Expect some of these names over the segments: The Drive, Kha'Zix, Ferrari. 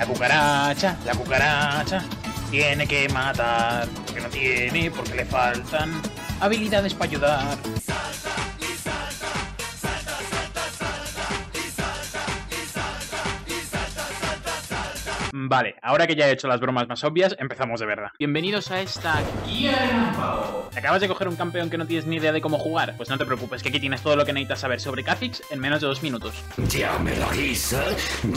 La cucaracha tiene que matar, porque no tiene, porque le faltan habilidades para ayudar. Vale, ahora que ya he hecho las bromas más obvias, empezamos de verdad. Bienvenidos a esta guía. ¿Acabas de coger un campeón que no tienes ni idea de cómo jugar? Pues no te preocupes, que aquí tienes todo lo que necesitas saber sobre Kha'Zix en menos de 2 minutos. Ya me lo guiso,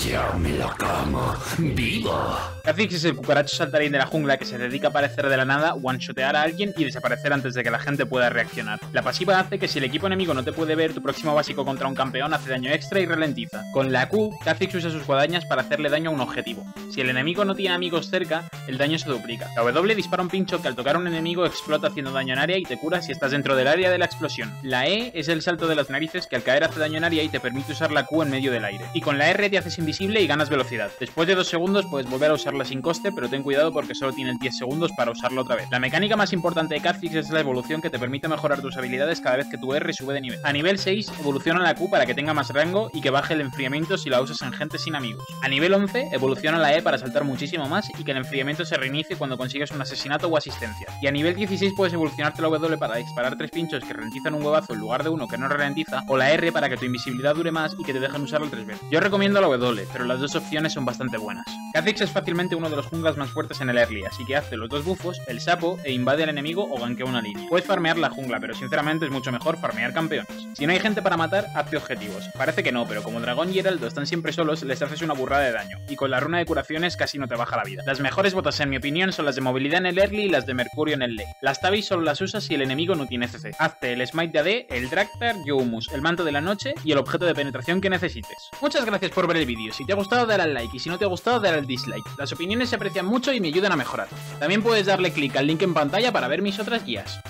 ya me lo como, vivo. Kha'Zix es el cucaracho saltarín de la jungla que se dedica a aparecer de la nada, one-shotear a alguien y desaparecer antes de que la gente pueda reaccionar. La pasiva hace que si el equipo enemigo no te puede ver, tu próximo básico contra un campeón hace daño extra y ralentiza. Con la Q, Kha'Zix usa sus guadañas para hacerle daño a un objetivo. Si el enemigo no tiene amigos cerca, el daño se duplica. La W dispara un pincho que al tocar a un enemigo explota haciendo daño en área y te cura si estás dentro del área de la explosión. La E es el salto de las narices que al caer hace daño en área y te permite usar la Q en medio del aire. Y con la R te haces invisible y ganas velocidad. Después de 2 segundos puedes volver a usarla sin coste, pero ten cuidado porque solo tienes 10 segundos para usarla otra vez. La mecánica más importante de Kha'Zix es la evolución que te permite mejorar tus habilidades cada vez que tu R sube de nivel. A nivel 6 evoluciona la Q para que tenga más rango y que baje el enfriamiento si la usas en gente sin amigos. A nivel 11 evoluciona la E para saltar muchísimo más y que el enfriamiento se reinicie cuando consigues un asesinato o asistencia. Y a nivel 16 puedes evolucionarte la W para disparar 3 pinchos que ralentizan un huevazo en lugar de uno que no ralentiza, o la R para que tu invisibilidad dure más y que te dejen usarlo 3 veces. Yo recomiendo la W, pero las dos opciones son bastante buenas. Kha'Zix es fácilmente uno de los junglas más fuertes en el early, así que hace los 2 bufos, el sapo e invade al enemigo o ganquea una línea. Puedes farmear la jungla, pero sinceramente es mucho mejor farmear campeones. Si no hay gente para matar, hazte objetivos. Parece que no, pero como Dragón y Heraldo están siempre solos, les haces una burrada de daño, y con la runa de curaciones casi no te baja la vida. Las mejores botas en mi opinión son las de movilidad en el early y las de mercurio en el late. Las tabis solo las usas si el enemigo no tiene CC. Hazte el smite de AD, el Draktar, Youmus, el manto de la noche y el objeto de penetración que necesites. Muchas gracias por ver el vídeo. Si te ha gustado dale al like y si no te ha gustado dale al dislike. Las opiniones se aprecian mucho y me ayudan a mejorar. También puedes darle clic al link en pantalla para ver mis otras guías.